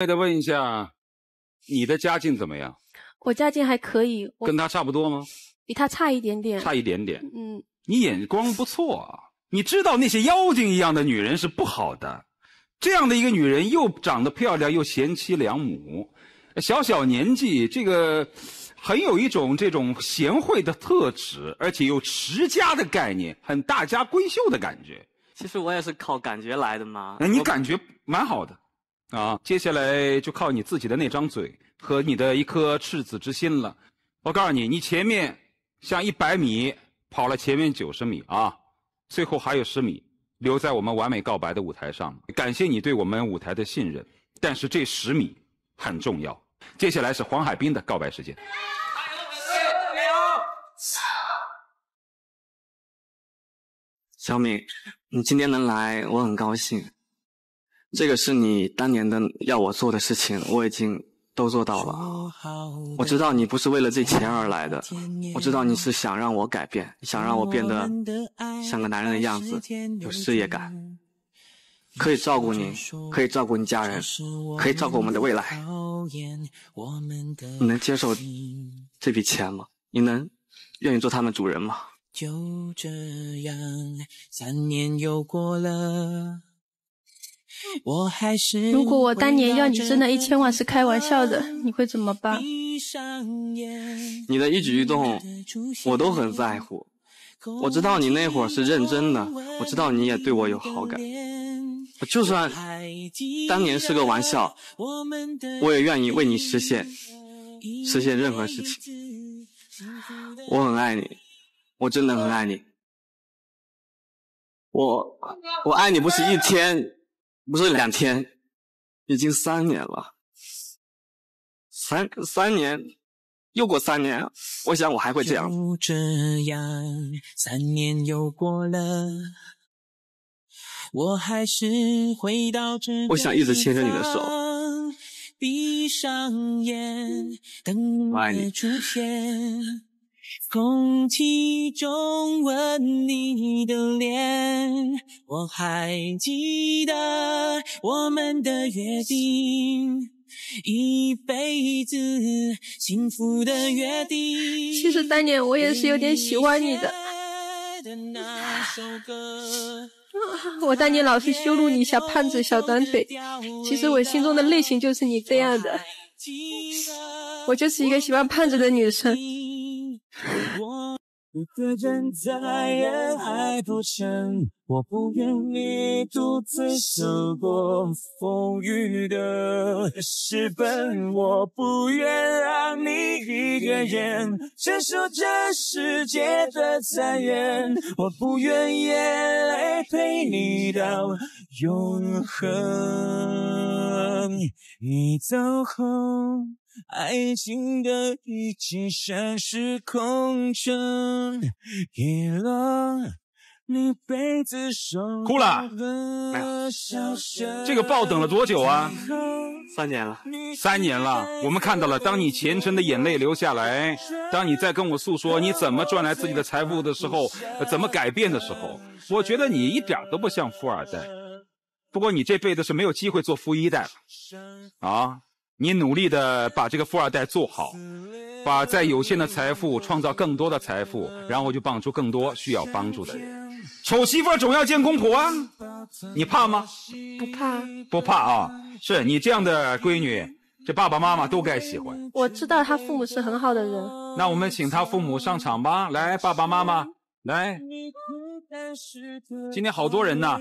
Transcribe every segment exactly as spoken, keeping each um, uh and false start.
再得问一下，你的家境怎么样？我家境还可以，跟他差不多吗？比他差一点点。差一点点。嗯，你眼光不错啊，你知道那些妖精一样的女人是不好的，这样的一个女人又长得漂亮又贤妻良母，小小年纪这个。 很有一种这种贤惠的特质，而且有持家的概念，很大家闺秀的感觉。其实我也是靠感觉来的嘛。那你感觉蛮好的，啊，接下来就靠你自己的那张嘴和你的一颗赤子之心了。我告诉你，你前面像一百米跑了前面九十米啊，最后还有十米留在我们完美告白的舞台上。感谢你对我们舞台的信任，但是这十米很重要。 接下来是黄海滨的告白时间。小敏，你今天能来，我很高兴。这个是你当年的要我做的事情，我已经都做到了。我知道你不是为了这钱而来的，我知道你是想让我改变，想让我变得像个男人的样子，有事业感。 可以照顾你，可以照顾你家人，可以照顾我们的未来。你能接受这笔钱吗？你能愿意做他们主人吗？就这样，三年又过了，我还是。如果我当年要你挣那一千万是开玩笑的，你会怎么办？你的一举一动，我都很在乎。我知道你那会儿是认真的，我知道你也对我有好感。 我就算当年是个玩笑，我也愿意为你实现，实现任何事情。我很爱你，我真的很爱你。我我爱你不是一天，不是两天，已经三年了。三三年，又过三年，我想我还会这样。就这样，三年又过了。 我还是回到这。我想一直牵着你的手。闭上眼，等你的出现。空气中吻你的脸，我还记得我们的约定，一辈子幸福的约定。其实当年我也是有点喜欢你的。 我当年老是羞辱你小胖子、小短腿，其实我心中的类型就是你这样的，我就是一个喜欢胖子的女生。我不愿你独自受过风雨的时分，我不愿让你一个人承受这世界的残忍，我不愿眼泪陪你到永恒。你走后，爱情的遗迹像是空城，遗落。 哭了？没有。这个抱等了多久啊？三年了。三年了。我们看到了，当你虔诚的眼泪流下来，当你在跟我诉说你怎么赚来自己的财富的时候，呃、怎么改变的时候，我觉得你一点都不像富二代。不过你这辈子是没有机会做富一代了啊！你努力的把这个富二代做好。 把在有限的财富创造更多的财富，然后就帮助更多需要帮助的人。丑媳妇总要见公婆啊，你怕吗？不怕，不怕啊！是你这样的闺女，这爸爸妈妈都该喜欢。我知道他父母是很好的人。那我们请他父母上场吧，来，爸爸妈妈来。今天好多人呢，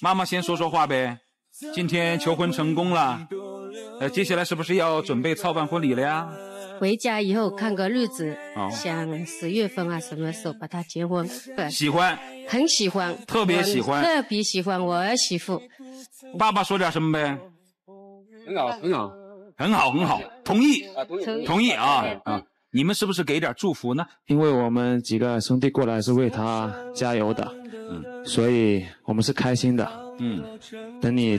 妈妈先说说话呗。今天求婚成功了，呃，接下来是不是要准备操办婚礼了呀？ 回家以后看个日子，哦、想十月份啊，什么时候把他结婚？喜欢，很喜欢，特别喜欢，特别喜欢我儿媳妇。爸爸说点什么呗？很好，很好，很好，很好，同意，同意啊啊！你们是不是给点祝福呢？因为我们几个兄弟过来是为他加油的，嗯，所以我们是开心的，嗯。等你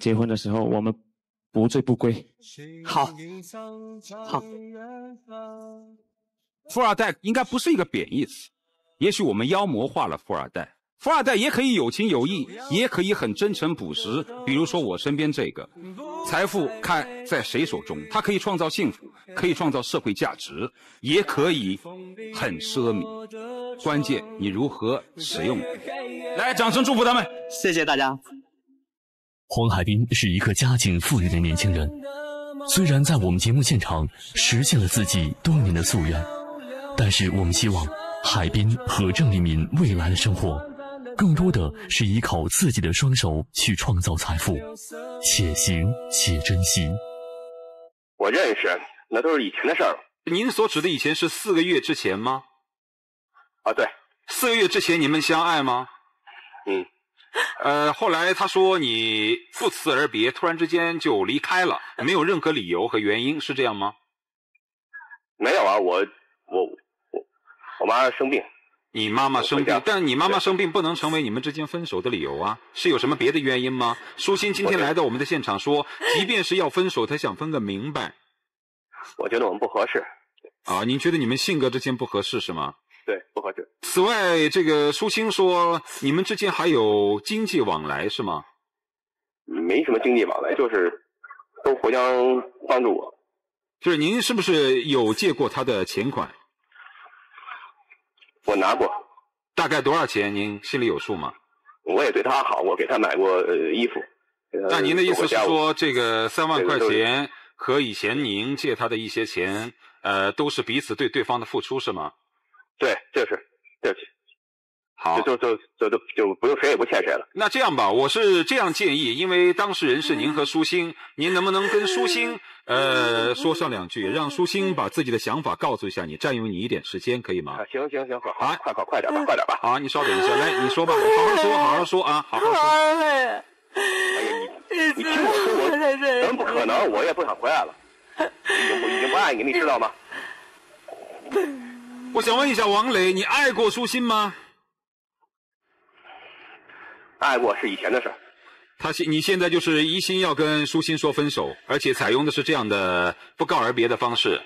结婚的时候，我们。 不醉不归，好，好。富二代应该不是一个贬义词，也许我们妖魔化了富二代。富二代也可以有情有义，也可以很真诚朴实。比如说我身边这个，财富看在谁手中，它可以创造幸福，可以创造社会价值，也可以很奢靡。关键你如何使用。来，掌声祝福他们！谢谢大家。黄海滨是一个家境富裕的年轻人，虽然在我们节目现场实现了自己多年的夙愿，但是我们希望海滨和郑丽敏未来的生活，更多的是依靠自己的双手去创造财富，且行且珍惜。我认识，那都是以前的事儿。您所指的以前是四个月之前吗？啊，对，四个月之前你们相爱吗？嗯。呃，后来他说你不辞而别，突然之间就离开了，没有任何理由和原因，是这样吗？没有啊，我我我我妈生病。你妈妈生病，但你妈妈生病不能成为你们之间分手的理由啊！是有什么别的原因吗？舒心今天来到我们的现场说，即便是要分手，她想分个明白。我觉得我们不合适。啊，您觉得你们性格之间不合适是吗？对，不合适。此外，这个舒心说你们之间还有经济往来是吗？没什么经济往来，就是都互相帮助我。就是您是不是有借过他的钱款？我拿过，大概多少钱？您心里有数吗？我也对他好，我给他买过、呃、衣服。那、呃、您的意思是说，这个三万块钱和以前您借他的一些钱，呃，都是彼此对对方的付出，是吗？对，就是，对不起。好，就就就就就不用谁也不欠谁了。那这样吧，我是这样建议，因为当事人是您和舒心，您能不能跟舒心呃说上两句，让舒心把自己的想法告诉一下你，占用你一点时间，可以吗？啊、行行行，好，啊、快快快点吧，快点吧。好、啊，你稍等一下，来，你说吧，好好说，好好说啊，好好说。哎呀，你你听我说，我咱不可能，我也不想回来了，我已经不爱你，你知道吗？我想问一下王磊，你爱过舒心吗？爱过是以前的事儿，他现你现在就是一心要跟舒心说分手，而且采用的是这样的不告而别的方式。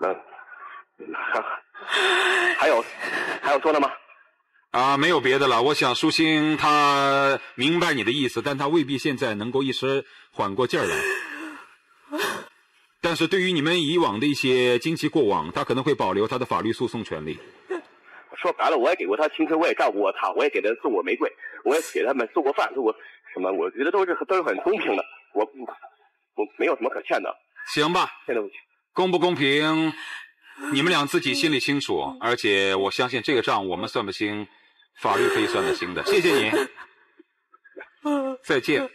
嗯，还有还有说的吗？啊，没有别的了。我想舒心他明白你的意思，但他未必现在能够一时缓过劲儿来。但是对于你们以往的一些经济过往，他可能会保留他的法律诉讼权利。说白了，我也给过他青春，我也照顾过他，我也给他送过玫瑰，我也给他们做过饭，做过什么？我觉得都是都是很公平的，我我没有什么可欠的。行吧，现在不行，公不公平，你们俩自己心里清楚。而且我相信这个账我们算不清，法律可以算得清的。谢谢你，再见。